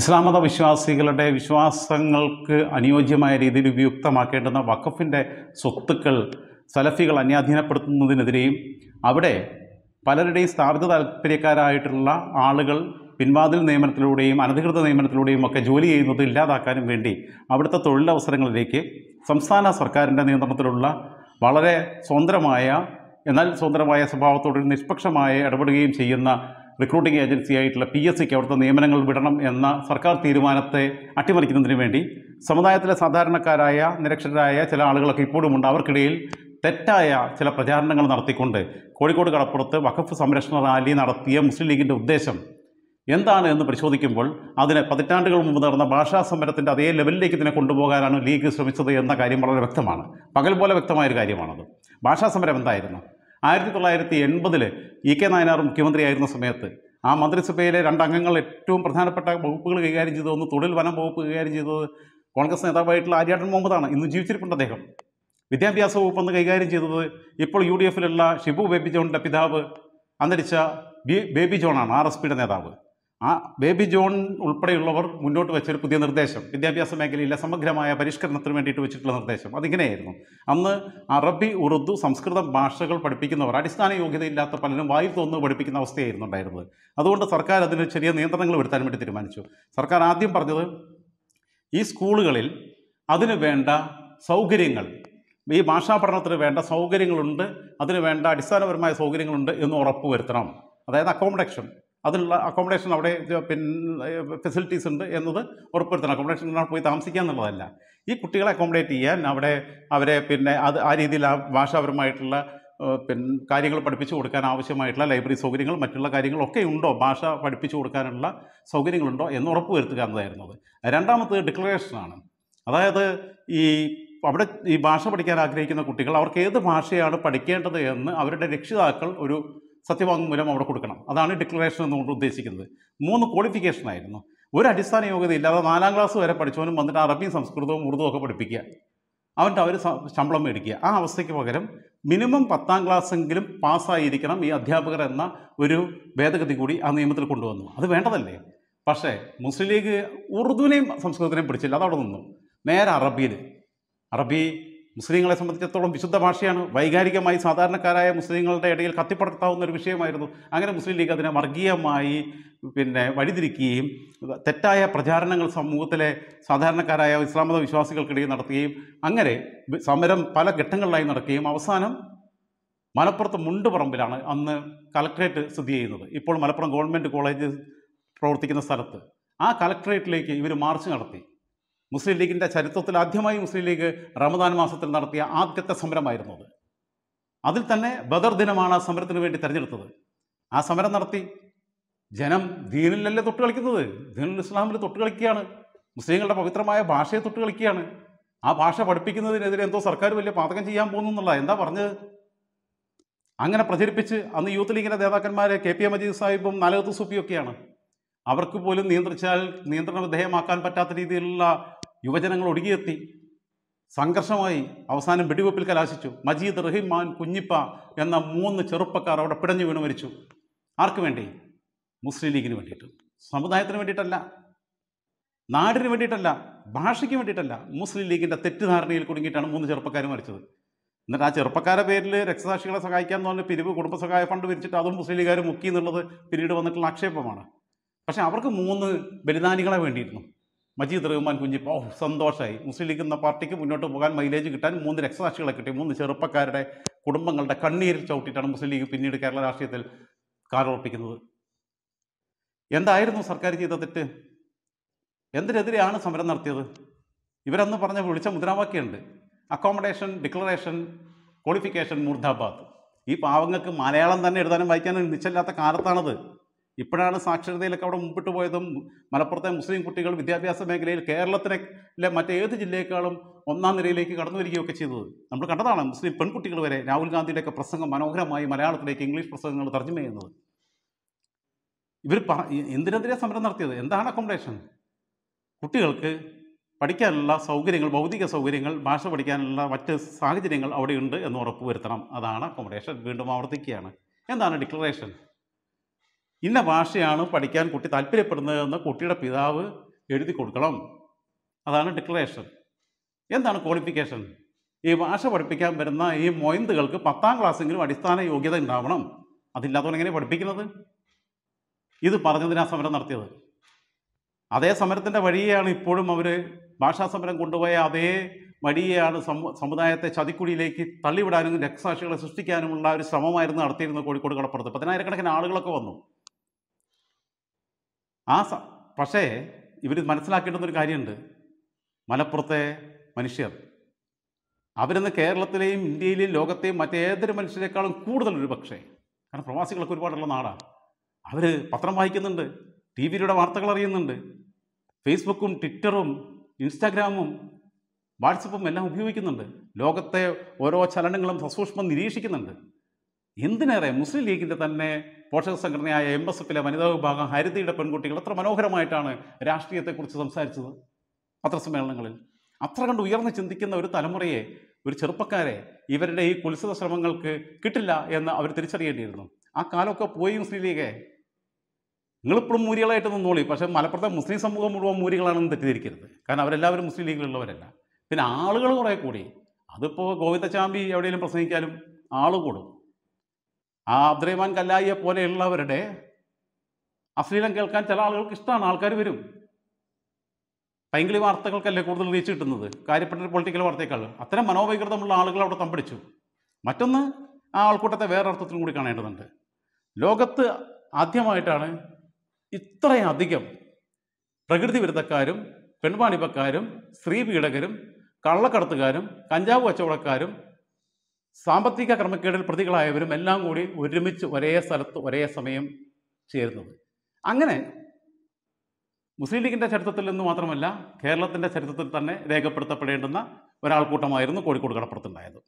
ഇസ്ലാമത വിശ്വാസികളുടെ വിശ്വാസങ്ങൾക്ക് അനുയോജ്യമായ രീതിയിൽ ഉപയുക്തമാക്കേണ്ടുന്ന വഖഫിൻ്റെ സ്വത്തുക്കൾ സലഫികൾ അന്യാധീനപ്പെടുത്തുന്നതിനെതിരെയും അവിടെ പലരുടെയും സ്ഥാപിത താൽപ്പര്യക്കാരായിട്ടുള്ള ആളുകൾ പിൻവാതിൽ നിയമനത്തിലൂടെയും അനധികൃത നിയമനത്തിലൂടെയും ഒക്കെ ജോലി ചെയ്യുന്നത് ഇല്ലാതാക്കാനും വേണ്ടി അവിടുത്തെ തൊഴിലവസരങ്ങളിലേക്ക് സംസ്ഥാന സർക്കാരിൻ്റെ നിയന്ത്രണത്തിലുള്ള വളരെ സ്വതന്ത്രമായ എന്നാൽ സ്വതന്ത്രമായ സ്വഭാവത്തോട് നിഷ്പക്ഷമായി ഇടപെടുകയും ചെയ്യുന്ന റിക്രൂട്ടിംഗ് ഏജൻസിയായിട്ടുള്ള PSCക്ക് അവിടുത്തെ നിയമനങ്ങൾ വിടണം എന്ന സർക്കാർ തീരുമാനത്തെ അട്ടിമറിക്കുന്നതിന് വേണ്ടി സമുദായത്തിലെ സാധാരണക്കാരായ നിരക്ഷരായ ചില ആളുകളൊക്കെ ഇപ്പോഴുമുണ്ട്. അവർക്കിടയിൽ തെറ്റായ ചില പ്രചാരണങ്ങൾ നടത്തിക്കൊണ്ട് കോഴിക്കോട് കടപ്പുറത്ത് വഖഫ് സംരക്ഷണ റാലി നടത്തിയ മുസ്ലിം ലീഗിൻ്റെ ഉദ്ദേശം എന്താണ് എന്ന് പരിശോധിക്കുമ്പോൾ അതിന് പതിറ്റാണ്ടുകൾ മുമ്പ് നടന്ന ഭാഷാ സമരത്തിൻ്റെ അതേ ലെവലിലേക്ക് ഇതിനെ കൊണ്ടുപോകാനാണ് ലീഗ് ശ്രമിച്ചത് എന്ന കാര്യം വളരെ വ്യക്തമാണ്. പകൽ പോലെ വ്യക്തമായൊരു കാര്യമാണത്. ഭാഷാ സമരം എന്തായിരുന്നു? 1980 E.K. നായനാർ മുഖ്യമന്ത്രിയായിരുന്ന സമയത്ത് ആ മന്ത്രിസഭയിലെ രണ്ടംഗങ്ങൾ ഏറ്റവും പ്രധാനപ്പെട്ട വകുപ്പുകൾ കൈകാര്യം ചെയ്തതൊന്ന് തൊഴിൽ വനം വകുപ്പ് കൈകാര്യം ചെയ്തത് കോൺഗ്രസ് നേതാവായിട്ടുള്ള ആര്യാടൻ മുഹമ്മദാണ്. ഇന്ന് ജീവിച്ചിരിപ്പുണ്ട് അദ്ദേഹം. വിദ്യാഭ്യാസ വകുപ്പെന്ന് കൈകാര്യം ചെയ്തത് ഇപ്പോൾ UDFലുള്ള ഷിബു ബേബി ജോണിൻ്റെ പിതാവ് അന്തരിച്ച ബേബി ജോണാണ്, RSPയുടെ നേതാവ്. ആ ബേബി ജോൺ ഉൾപ്പെടെയുള്ളവർ മുന്നോട്ട് വെച്ചൊരു പുതിയ നിർദ്ദേശം, വിദ്യാഭ്യാസ മേഖലയിലെ സമഗ്രമായ പരിഷ്കരണത്തിന് വേണ്ടിയിട്ട് വെച്ചിട്ടുള്ള നിർദ്ദേശം അതിങ്ങനെയായിരുന്നു. അന്ന് അറബി, ഉറുദു, സംസ്കൃതം ഭാഷകൾ പഠിപ്പിക്കുന്നവർ അടിസ്ഥാന യോഗ്യതയില്ലാത്ത പലരും വായിൽ തോന്നുന്നത് പഠിപ്പിക്കുന്ന അവസ്ഥയായിരുന്നു ഉണ്ടായിരുന്നത്. അതുകൊണ്ട് സർക്കാർ അതിന് ചെറിയ നിയന്ത്രണങ്ങൾ വരുത്താൻ വേണ്ടി തീരുമാനിച്ചു. സർക്കാർ ആദ്യം പറഞ്ഞത് ഈ സ്കൂളുകളിൽ അതിന് വേണ്ട സൗകര്യങ്ങൾ, ഈ ഭാഷാ പഠനത്തിന് വേണ്ട സൗകര്യങ്ങളുണ്ട്, അതിന് വേണ്ട അടിസ്ഥാനപരമായ സൗകര്യങ്ങളുണ്ട് എന്ന് ഉറപ്പ് വരുത്തണം. അതായത് അക്കോമഡേഷൻ, അതിനുള്ള അക്കോമഡേഷൻ അവിടെ ഫെസിലിറ്റീസ് ഉണ്ട് എന്നത് ഉറപ്പുവരുത്തണം. അക്കോമഡേഷൻ പോയി താമസിക്കുക എന്നുള്ളതല്ല, ഈ കുട്ടികളെ അക്കോമഡേറ്റ് ചെയ്യാൻ അവിടെ അവരെ അത് ആ രീതിയിൽ ആ ഭാഷാപരമായിട്ടുള്ള കാര്യങ്ങൾ പഠിപ്പിച്ചു കൊടുക്കാൻ ആവശ്യമായിട്ടുള്ള ലൈബ്രറി സൗകര്യങ്ങൾ മറ്റുള്ള കാര്യങ്ങളൊക്കെ ഉണ്ടോ, ഭാഷ പഠിപ്പിച്ചു കൊടുക്കാനുള്ള സൗകര്യങ്ങളുണ്ടോ എന്ന് ഉറപ്പ് വരുത്തുക എന്നതായിരുന്നത്. രണ്ടാമത്തേത് ഡിക്ലറേഷനാണ്. അതായത് ഈ അവിടെ ഈ ഭാഷ പഠിക്കാൻ ആഗ്രഹിക്കുന്ന കുട്ടികൾ അവർക്ക് ഏത് ഭാഷയാണ് പഠിക്കേണ്ടത് എന്ന് അവരുടെ രക്ഷിതാക്കൾ ഒരു സത്യവാങ്മൂലം അവിടെ കൊടുക്കണം. അതാണ് ഡിക്ലറേഷൻ എന്നുകൊണ്ട് ഉദ്ദേശിക്കുന്നത്. 3 ക്വാളിഫിക്കേഷനായിരുന്നു. ഒരു അടിസ്ഥാന യോഗ്യതയില്ലാതെ 4ാം ക്ലാസ് വരെ പഠിച്ചവനും വന്നിട്ട് അറബിയും സംസ്കൃതവും ഉറുദുവും ഒക്കെ പഠിപ്പിക്കുക, അവൻ്റെ അവർ ശമ്പളം മേടിക്കുക. ആ അവസ്ഥയ്ക്ക് പകരം മിനിമം 10ാം ക്ലാസ്സെങ്കിലും പാസ്സായിരിക്കണം ഈ അധ്യാപകർ എന്ന ഒരു ഭേദഗതി കൂടി ആ നിയമത്തിൽ കൊണ്ടുവന്നു. അത് വേണ്ടതല്ലേ? പക്ഷേ മുസ്ലിം ലീഗ് ഉറുദുവിനെയും സംസ്കൃതത്തിനെയും പിടിച്ചില്ല, അതവിടെ നിന്നു. നേരെ അറബിയിൽ. അറബി മുസ്ലിങ്ങളെ സംബന്ധിച്ചിടത്തോളം വിശുദ്ധ ഭാഷയാണ്. വൈകാരികമായി സാധാരണക്കാരായ മുസ്ലിങ്ങളുടെ ഇടയിൽ കത്തിപ്പടർത്താവുന്ന ഒരു വിഷയമായിരുന്നു. അങ്ങനെ മുസ്ലിം ലീഗ് അതിനെ വർഗീയമായി വഴിതിരിക്കുകയും തെറ്റായ പ്രചാരണങ്ങൾ സമൂഹത്തിലെ സാധാരണക്കാരായ ഇസ്ലാമത വിശ്വാസികൾക്കിടയിൽ നടത്തുകയും അങ്ങനെ സമരം പല ഘട്ടങ്ങളിലായി നടക്കുകയും അവസാനം മലപ്പുറത്ത് മുണ്ടുപറമ്പിലാണ് അന്ന് കളക്ട്രേറ്റ് സ്ഥിതി ചെയ്യുന്നത്, ഇപ്പോൾ മലപ്പുറം ഗവൺമെൻറ് കോളേജ് പ്രവർത്തിക്കുന്ന സ്ഥലത്ത്. ആ കളക്ട്രേറ്റിലേക്ക് ഇവർ മാർച്ച് നടത്തി. മുസ്ലിം ലീഗിൻ്റെ ചരിത്രത്തിൽ ആദ്യമായി മുസ്ലിം ലീഗ് റമദാൻ മാസത്തിൽ നടത്തിയ ആദ്യത്തെ സമരമായിരുന്നത്. അതിൽ തന്നെ ബദർ ദിനമാണ് ആ സമരത്തിന് വേണ്ടി തിരഞ്ഞെടുത്തത്. ആ സമരം നടത്തി. ജനം ദീനിലല്ലേ തൊട്ട് കളിക്കുന്നത്, ദീനുൽ ഇസ്ലാമിൽ തൊട്ട് കളിക്കുകയാണ്, മുസ്ലിങ്ങളുടെ പവിത്രമായ ഭാഷയെ തൊട്ട് കളിക്കുകയാണ്. ആ ഭാഷ പഠിപ്പിക്കുന്നതിനെതിരെ എന്തോ സർക്കാർ വലിയ പാതകം ചെയ്യാൻ പോകുന്നു എന്നുള്ള എന്താ പറഞ്ഞത്? അങ്ങനെ പ്രചരിപ്പിച്ച് അന്ന് യൂത്ത് ലീഗിൻ്റെ നേതാക്കന്മാരെ KPA മജീദ് സാഹിബും നാലകത്ത് സൂപ്പിയൊക്കെയാണ്. അവർക്ക് പോലും നിയന്ത്രണ വിധേയമാക്കാൻ പറ്റാത്ത രീതിയിലുള്ള യുവജനങ്ങൾ ഒടുകിയെത്തി. സംഘർഷമായി. അവസാനം വെടിവെപ്പിൽ കലാശിച്ചു. മജീദ്, റഹിമാൻ, കുഞ്ഞിപ്പ എന്ന 3 ചെറുപ്പക്കാർ അവിടെ പിടഞ്ഞു വീണ് മരിച്ചു. ആർക്ക് വേണ്ടി? മുസ്ലിം ലീഗിന് വേണ്ടിയിട്ട്. സമുദായത്തിന് വേണ്ടിയിട്ടല്ല, നാടിന് വേണ്ടിയിട്ടല്ല, ഭാഷയ്ക്ക് വേണ്ടിയിട്ടല്ല, മുസ്ലിം ലീഗിൻ്റെ തെറ്റിദ്ധാരണയിൽ കുടുങ്ങിയിട്ടാണ് 3 ചെറുപ്പക്കാർ മരിച്ചത്. എന്നിട്ട് ആ ചെറുപ്പക്കാരുടെ പേരിൽ രക്തസാക്ഷികളെ സഹായിക്കാമെന്ന് പറഞ്ഞ പിരിവ് കുടുംബസഹായ ഫണ്ട് വിരിച്ചിട്ട് അതും മുസ്ലിം ലീഗുകാർ മുക്കി എന്നുള്ളത് പിന്നീട് വന്നിട്ടുള്ള ആക്ഷേപമാണ്. പക്ഷേ അവർക്ക് 3 ബലിദാനികളെ വേണ്ടിയിരുന്നു. മജീദ്, റഹ്മാൻ, കുഞ്ഞിപ്പ. സന്തോഷമായി. മുസ്ലിം ലീഗ് എന്ന പാർട്ടിക്ക് മുന്നോട്ട് പോകാൻ മൈലേജ് കിട്ടാൻ 3 രക്തസാക്ഷികളെ കിട്ടി. 3 ചെറുപ്പക്കാരുടെ കുടുംബങ്ങളുടെ കണ്ണീരിൽ ചവിട്ടിയിട്ടാണ് മുസ്ലിം ലീഗ് പിന്നീട് കേരള രാഷ്ട്രീയത്തിൽ കാലുറപ്പിക്കുന്നത്. എന്തായിരുന്നു സർക്കാർ ചെയ്ത തെറ്റ്? എന്തിനെതിരെയാണ് സമരം നടത്തിയത്? ഇവരെന്ന് പറഞ്ഞ വിളിച്ച മുദ്രാവാക്യമുണ്ട്, അക്കോമഡേഷൻ, ഡിക്ലറേഷൻ, ക്വാളിഫിക്കേഷൻ, മൂർധാബാദ്. ഈ പാവങ്ങൾക്ക് മലയാളം തന്നെ എഴുതാനും വായിക്കാനും നിശ്ചയില്ലാത്ത കാലത്താണത്. ഇപ്പോഴാണ് സാക്ഷരതയിലൊക്കെ അവിടെ മുമ്പിട്ട് പോയതും മലപ്പുറത്തെ മുസ്ലിം കുട്ടികൾ വിദ്യാഭ്യാസ മേഖലയിൽ കേരളത്തിലെ മറ്റേത് ജില്ലയേക്കാളും 1ാം നിരയിലേക്ക് കടന്നു വരികയൊക്കെ ചെയ്തത് നമ്മൾ കണ്ടതാണ്. മുസ്ലിം പെൺകുട്ടികൾ വരെ രാഹുൽ ഗാന്ധിയുടെയൊക്കെ പ്രസംഗം മനോഹരമായി മലയാളത്തിലേക്ക് ഇംഗ്ലീഷ് പ്രസംഗങ്ങൾ തർജ്ജമ ചെയ്യുന്നത്. ഇവർ എന്തിനെതിരെ സമരം നടത്തിയത്? എന്താണ് അക്കോമഡേഷൻ? കുട്ടികൾക്ക് പഠിക്കാനുള്ള സൗകര്യങ്ങൾ, ഭൗതിക സൗകര്യങ്ങൾ, ഭാഷ പഠിക്കാനുള്ള മറ്റ് സാഹചര്യങ്ങൾ അവിടെയുണ്ട് എന്ന് ഉറപ്പ് വരുത്തണം. അതാണ് അക്കോമഡേഷൻ. വീണ്ടും ആവർത്തിക്കുകയാണ്. എന്താണ് ഡിക്ലറേഷൻ? ഇന്ന ഭാഷയാണ് പഠിക്കാൻ കുട്ടി താൽപര്യപ്പെടുന്നതെന്ന് കുട്ടിയുടെ പിതാവ് എഴുതി കൊടുക്കണം. അതാണ് ഡിക്ലറേഷൻ. എന്താണ് ക്വാളിഫിക്കേഷൻ? ഈ ഭാഷ പഠിപ്പിക്കാൻ വരുന്ന ഈ മൊയിന്തുകൾക്ക് 10ാം ക്ലാസ്സെങ്കിലും അടിസ്ഥാന യോഗ്യത ഉണ്ടാവണം. അതില്ലാത്തവൻ എങ്ങനെ പഠിപ്പിക്കുന്നത്? ഇത് പറഞ്ഞതിനാണ് സമരം നടത്തിയത്. അതേ സമരത്തിൻ്റെ വഴിയാണ് ഇപ്പോഴും അവർ ഭാഷാ സമരം കൊണ്ടുപോയ അതേ വഴിയാണ് സമുദായത്തെ ചതിക്കുഴിയിലേക്ക് തള്ളിവിടാനും രക്തസാക്ഷികളെ സൃഷ്ടിക്കാനുമുള്ള ഒരു ശ്രമമായിരുന്നു നടത്തിയിരുന്നത് കോഴിക്കോട് കടപ്പുറത്ത്. 10,000 കണക്കിന് ആളുകളൊക്കെ വന്നു. പക്ഷേ ഇവർ മനസ്സിലാക്കേണ്ടുന്നൊരു കാര്യമുണ്ട്. മലപ്പുറത്തെ മനുഷ്യർ അവരിന്ന് കേരളത്തിലെയും ഇന്ത്യയിലെയും ലോകത്തെയും മറ്റേതൊരു മനുഷ്യരെക്കാളും കൂടുതൽ ഒരു പക്ഷേ, കാരണം പ്രവാസികളൊക്കെ ഒരുപാടുള്ള നാടാണ്, അവർ പത്രം വായിക്കുന്നുണ്ട്, ടി വിയിലൂടെ വാർത്തകൾ അറിയുന്നുണ്ട്, ഫേസ്ബുക്കും ട്വിറ്ററും ഇൻസ്റ്റാഗ്രാമും വാട്സപ്പും എല്ലാം ഉപയോഗിക്കുന്നുണ്ട്, ലോകത്തെ ഓരോ ചലനങ്ങളും സസൂക്ഷ്മം നിരീക്ഷിക്കുന്നുണ്ട്. എന്തിനേറെ മുസ്ലിം ലീഗിൻ്റെ തന്നെ പോഷക സംഘടനയായ MSF വനിതാ വിഭാഗം ഹരിതയുടെ പെൺകുട്ടികൾ എത്ര മനോഹരമായിട്ടാണ് രാഷ്ട്രീയത്തെക്കുറിച്ച് സംസാരിച്ചത് പത്രസമ്മേളനങ്ങളിൽ. അത്ര കണ്ട് ഉയർന്ന് ചിന്തിക്കുന്ന ഒരു തലമുറയെ, ഒരു ചെറുപ്പക്കാരെ ഇവരുടെ ഈ കുൽസിത ശ്രമങ്ങൾക്ക് കിട്ടില്ല എന്ന് അവർ തിരിച്ചറിയേണ്ടിയിരുന്നു. ആ കാലമൊക്കെ പോയി. മുസ്ലിം ലീഗെ നിങ്ങളിപ്പോഴും മൂരികളായിട്ട് നിന്നോളി, പക്ഷേ മലപ്പുറത്തെ മുസ്ലിം സമൂഹം മുഴുവൻ മൂരികളാണെന്ന് തെറ്റിദ്ധരിക്കരുത്. കാരണം അവരെല്ലാവരും മുസ്ലിം ലീഗിലുള്ളവരല്ല. പിന്നെ ആളുകൾ കുറേ കൂടി. അതിപ്പോൾ ഗോവിന്ദചാമ്പി എവിടെയെങ്കിലും പ്രസംഗിക്കാനും ആൾ കൂടും. ആ അബ്ദുറഹ്മാൻ കല്ലായിയെ പോലെയുള്ളവരുടെ അശ്ലീലം കേൾക്കാൻ ചില ആളുകൾക്ക് ഇഷ്ടമാണ്, ആൾക്കാർ വരും. പൈങ്കിളി വാർത്തകൾക്കല്ലേ കൂടുതൽ റീച്ച് കിട്ടുന്നത്, കാര്യപ്പെട്ട പൊളിറ്റിക്കൽ വാർത്തയേക്കാൾ. അത്തരം മനോവൈകൃതമുള്ള ആളുകൾ അവിടെ തമ്പടിച്ചു. മറ്റൊന്ന്, ആ ആൾക്കൂട്ടത്തെ വേറെ അർത്ഥത്തിലും കൂടി കാണേണ്ടതുണ്ട്. ലോകത്ത് ആദ്യമായിട്ടാണ് ഇത്രയധികം പ്രകൃതി വിരുദ്ധക്കാരും പെൺവാണിഭക്കാരും സ്ത്രീപീഡകരും കള്ളക്കടത്തുകാരും കഞ്ചാവ് കച്ചവടക്കാരും സാമ്പത്തിക ക്രമക്കേടിൽ പ്രതികളായവരും എല്ലാം കൂടി ഒരുമിച്ച് ഒരേ സ്ഥലത്ത് ഒരേ സമയം ചേരുന്നത്. അങ്ങനെ മുസ്ലിം ലീഗിൻ്റെ ചരിത്രത്തിൽ നിന്ന് മാത്രമല്ല കേരളത്തിൻ്റെ ചരിത്രത്തിൽ തന്നെ രേഖപ്പെടുത്തപ്പെടേണ്ടുന്ന ഒരാൾക്കൂട്ടമായിരുന്നു കോഴിക്കോട് കടപ്പുറത്തുണ്ടായത്.